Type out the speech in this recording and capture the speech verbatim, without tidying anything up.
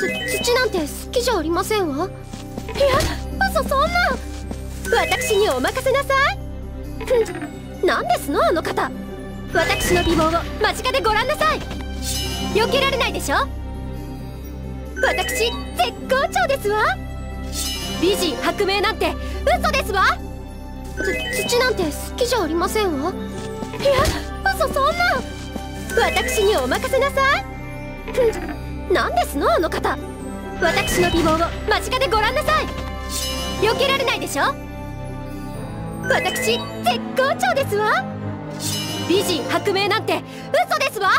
土なんて好きじゃありませんわ。いや、嘘、そんな。私にお任せなさい。なんですのあの方。私の美貌を間近でご覧なさい。避けられないでしょ。私、絶好調ですわ。美人薄命なんて嘘ですわ。土なんて好きじゃありませんわ。いや、嘘、そんな。私にお任せなさい。何ですのあの方。私の美貌を間近でご覧なさい。避けられないでしょ。私絶好調ですわ。美人薄命なんて嘘ですわ。